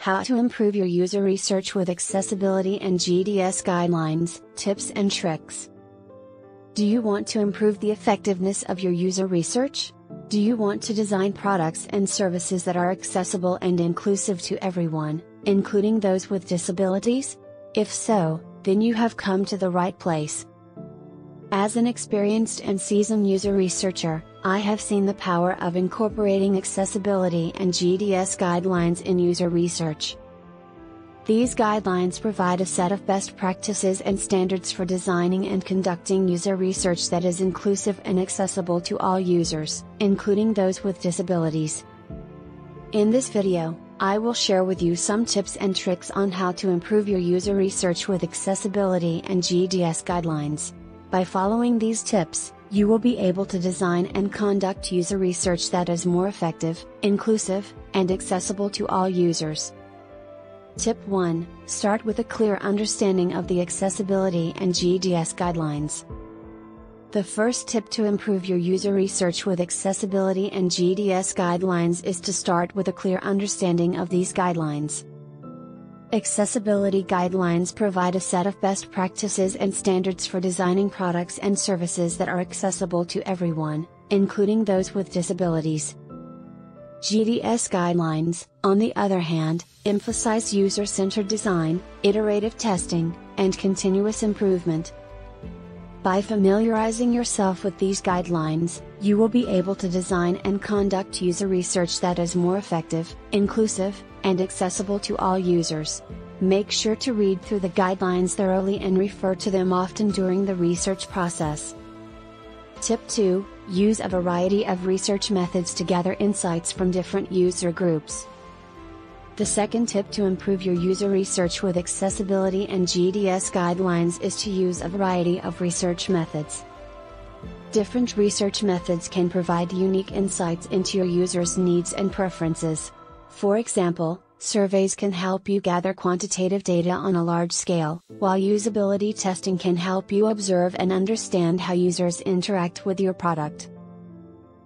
How to improve your user research with accessibility and GDS guidelines, tips and tricks. Do you want to improve the effectiveness of your user research? Do you want to design products and services that are accessible and inclusive to everyone, including those with disabilities? If so, then you have come to the right place. As an experienced and seasoned user researcher, I have seen the power of incorporating accessibility and GDS guidelines in user research. These guidelines provide a set of best practices and standards for designing and conducting user research that is inclusive and accessible to all users, including those with disabilities. In this video, I will share with you some tips and tricks on how to improve your user research with accessibility and GDS guidelines. By following these tips, you will be able to design and conduct user research that is more effective, inclusive, and accessible to all users. Tip 1: Start with a clear understanding of the accessibility and GDS guidelines. The first tip to improve your user research with accessibility and GDS guidelines is to start with a clear understanding of these guidelines. Accessibility guidelines provide a set of best practices and standards for designing products and services that are accessible to everyone, including those with disabilities. GDS guidelines, on the other hand, emphasize user-centered design, iterative testing, and continuous improvement. By familiarizing yourself with these guidelines, you will be able to design and conduct user research that is more effective, inclusive, and accessible to all users. Make sure to read through the guidelines thoroughly and refer to them often during the research process. Tip 2: Use a variety of research methods to gather insights from different user groups. The second tip to improve your user research with accessibility and GDS guidelines is to use a variety of research methods. Different research methods can provide unique insights into your users' needs and preferences. For example, surveys can help you gather quantitative data on a large scale, while usability testing can help you observe and understand how users interact with your product.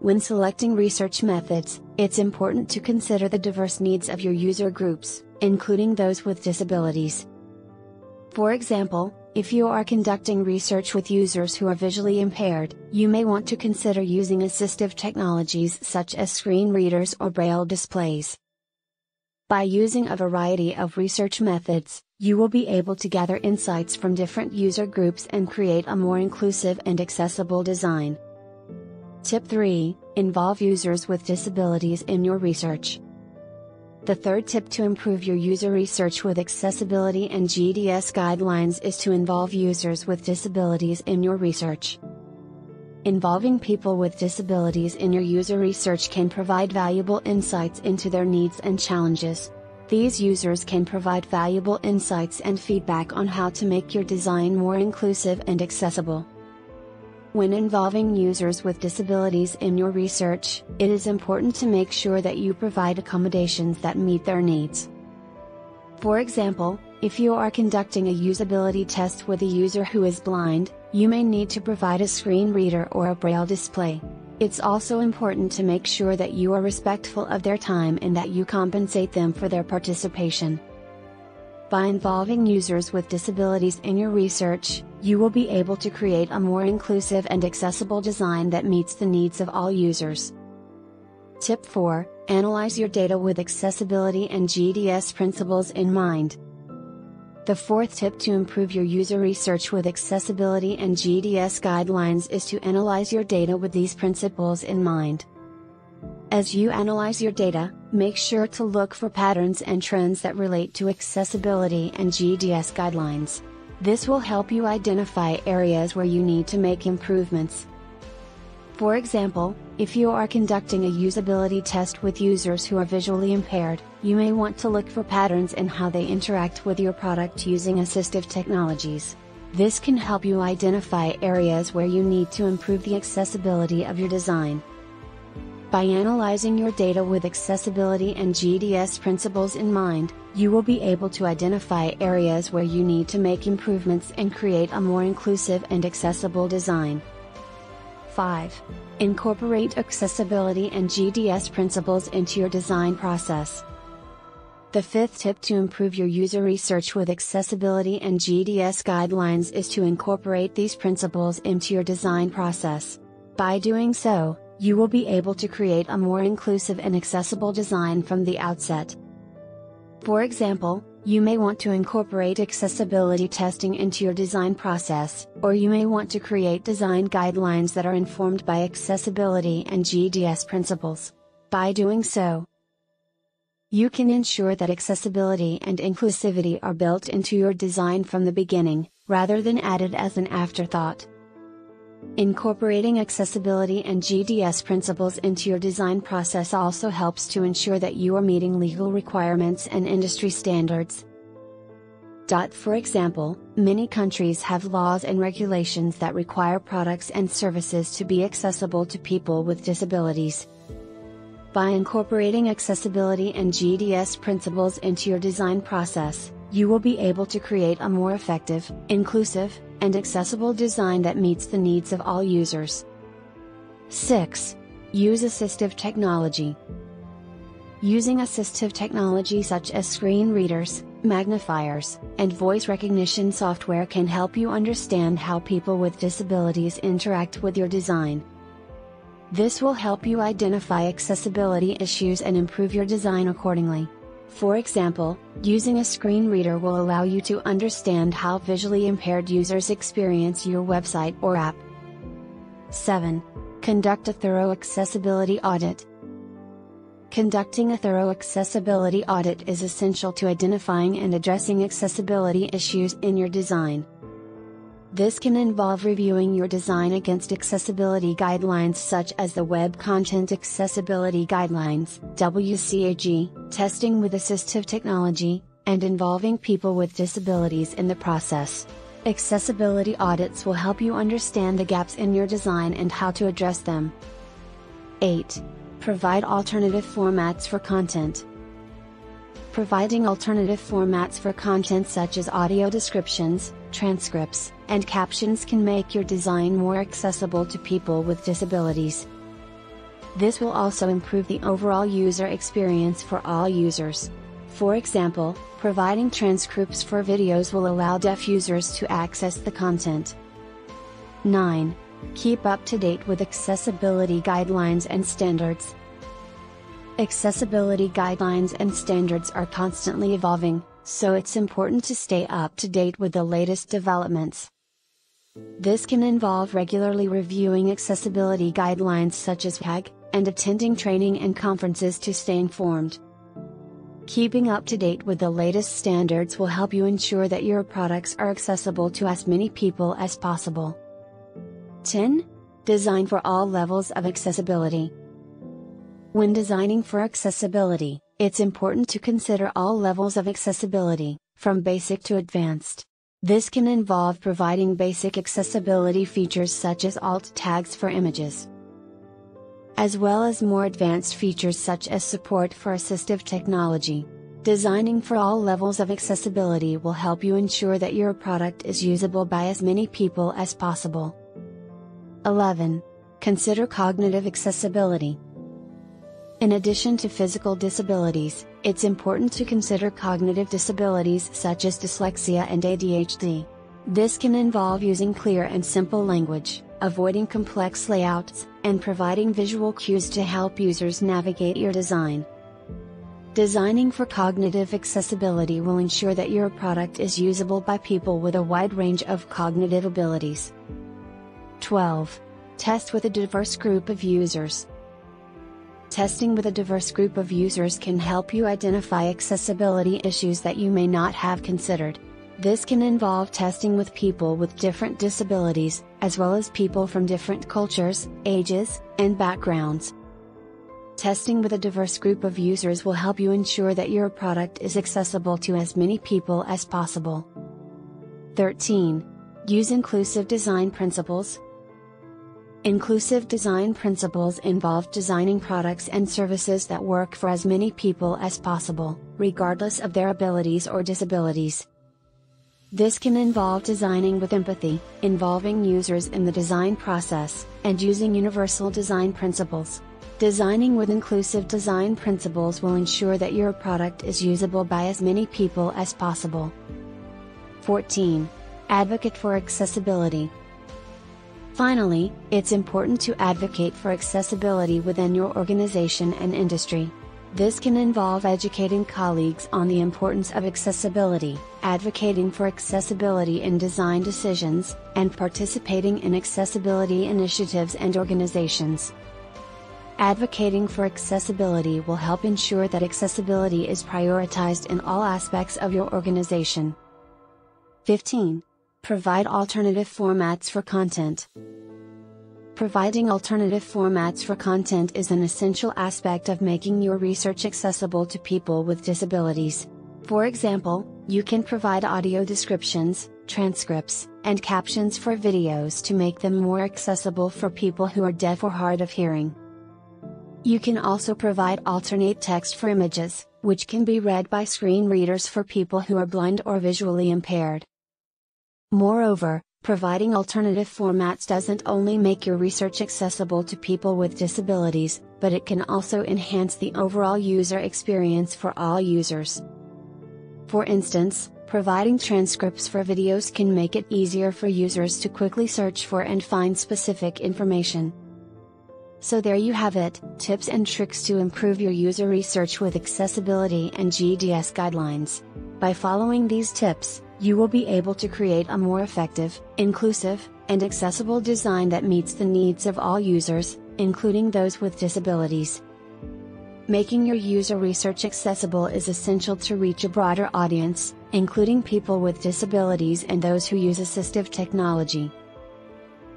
When selecting research methods, it's important to consider the diverse needs of your user groups, including those with disabilities. For example, if you are conducting research with users who are visually impaired, you may want to consider using assistive technologies such as screen readers or braille displays. By using a variety of research methods, you will be able to gather insights from different user groups and create a more inclusive and accessible design. Tip 3: Involve users with disabilities in your research. The third tip to improve your user research with accessibility and GDS guidelines is to involve users with disabilities in your research. Involving people with disabilities in your user research can provide valuable insights into their needs and challenges. These users can provide valuable insights and feedback on how to make your design more inclusive and accessible. When involving users with disabilities in your research, it is important to make sure that you provide accommodations that meet their needs. For example, if you are conducting a usability test with a user who is blind, you may need to provide a screen reader or a braille display. It's also important to make sure that you are respectful of their time and that you compensate them for their participation. By involving users with disabilities in your research, you will be able to create a more inclusive and accessible design that meets the needs of all users. Tip 4: Analyze your data with accessibility and GDS principles in mind. The fourth tip to improve your user research with accessibility and GDS guidelines is to analyze your data with these principles in mind. As you analyze your data, make sure to look for patterns and trends that relate to accessibility and GDS guidelines. This will help you identify areas where you need to make improvements. For example, if you are conducting a usability test with users who are visually impaired, you may want to look for patterns in how they interact with your product using assistive technologies. This can help you identify areas where you need to improve the accessibility of your design. By analyzing your data with accessibility and GDS principles in mind, you will be able to identify areas where you need to make improvements and create a more inclusive and accessible design. 5. Incorporate accessibility and GDS principles into your design process. The fifth tip to improve your user research with accessibility and GDS guidelines is to incorporate these principles into your design process. By doing so, you will be able to create a more inclusive and accessible design from the outset. For example, you may want to incorporate accessibility testing into your design process, or you may want to create design guidelines that are informed by accessibility and GDS principles. By doing so, you can ensure that accessibility and inclusivity are built into your design from the beginning, rather than added as an afterthought. Incorporating accessibility and GDS principles into your design process also helps to ensure that you are meeting legal requirements and industry standards. For example, many countries have laws and regulations that require products and services to be accessible to people with disabilities. By incorporating accessibility and GDS principles into your design process, you will be able to create a more effective, inclusive, and accessible design that meets the needs of all users. 6. Use assistive technology. Using assistive technology such as screen readers, magnifiers, and voice recognition software can help you understand how people with disabilities interact with your design. This will help you identify accessibility issues and improve your design accordingly. For example, using a screen reader will allow you to understand how visually impaired users experience your website or app. 7. Conduct a thorough accessibility audit. Conducting a thorough accessibility audit is essential to identifying and addressing accessibility issues in your design. This can involve reviewing your design against accessibility guidelines such as the Web Content Accessibility Guidelines (WCAG), testing with assistive technology, and involving people with disabilities in the process. Accessibility audits will help you understand the gaps in your design and how to address them. 8. Provide alternative formats for content. Providing alternative formats for content such as audio descriptions, transcripts, and captions can make your design more accessible to people with disabilities. This will also improve the overall user experience for all users. For example, providing transcripts for videos will allow deaf users to access the content. 9. Keep up to date with accessibility guidelines and standards. Accessibility guidelines and standards are constantly evolving, so it's important to stay up to date with the latest developments. This can involve regularly reviewing accessibility guidelines such as WCAG, and attending training and conferences to stay informed. Keeping up to date with the latest standards will help you ensure that your products are accessible to as many people as possible. 10. Design for all levels of accessibility. When designing for accessibility, it's important to consider all levels of accessibility, from basic to advanced. This can involve providing basic accessibility features such as alt tags for images, as well as more advanced features such as support for assistive technology. Designing for all levels of accessibility will help you ensure that your product is usable by as many people as possible. 11. Consider cognitive accessibility. In addition to physical disabilities, it's important to consider cognitive disabilities such as dyslexia and ADHD. This can involve using clear and simple language, avoiding complex layouts, and providing visual cues to help users navigate your design. Designing for cognitive accessibility will ensure that your product is usable by people with a wide range of cognitive abilities. 12. Test with a diverse group of users. Testing with a diverse group of users can help you identify accessibility issues that you may not have considered. This can involve testing with people with different disabilities, as well as people from different cultures, ages, and backgrounds. Testing with a diverse group of users will help you ensure that your product is accessible to as many people as possible. 13. Use inclusive design principles. Inclusive design principles involve designing products and services that work for as many people as possible, regardless of their abilities or disabilities. This can involve designing with empathy, involving users in the design process, and using universal design principles. Designing with inclusive design principles will ensure that your product is usable by as many people as possible. 14. Advocate for accessibility. Finally, it's important to advocate for accessibility within your organization and industry. This can involve educating colleagues on the importance of accessibility, advocating for accessibility in design decisions, and participating in accessibility initiatives and organizations. Advocating for accessibility will help ensure that accessibility is prioritized in all aspects of your organization. 15. Provide alternative formats for content. Providing alternative formats for content is an essential aspect of making your research accessible to people with disabilities. For example, you can provide audio descriptions, transcripts, and captions for videos to make them more accessible for people who are deaf or hard of hearing. You can also provide alternate text for images, which can be read by screen readers for people who are blind or visually impaired. Moreover, providing alternative formats doesn't only make your research accessible to people with disabilities, but it can also enhance the overall user experience for all users. For instance, providing transcripts for videos can make it easier for users to quickly search for and find specific information. So there you have it, tips and tricks to improve your user research with accessibility and GDS guidelines. By following these tips, you will be able to create a more effective, inclusive, and accessible design that meets the needs of all users, including those with disabilities. Making your user research accessible is essential to reach a broader audience, including people with disabilities and those who use assistive technology.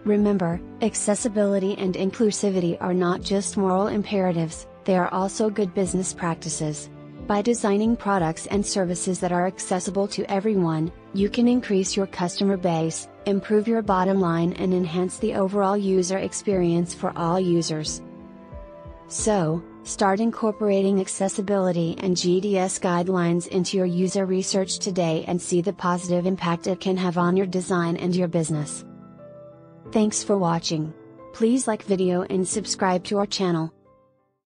Remember, accessibility and inclusivity are not just moral imperatives, they are also good business practices. By designing products and services that are accessible to everyone, you can increase your customer base, improve your bottom line, and enhance the overall user experience for all users. So, start incorporating accessibility and GDS guidelines into your user research today and see the positive impact it can have on your design and your business. Thanks for watching. Please like video and subscribe to our channel.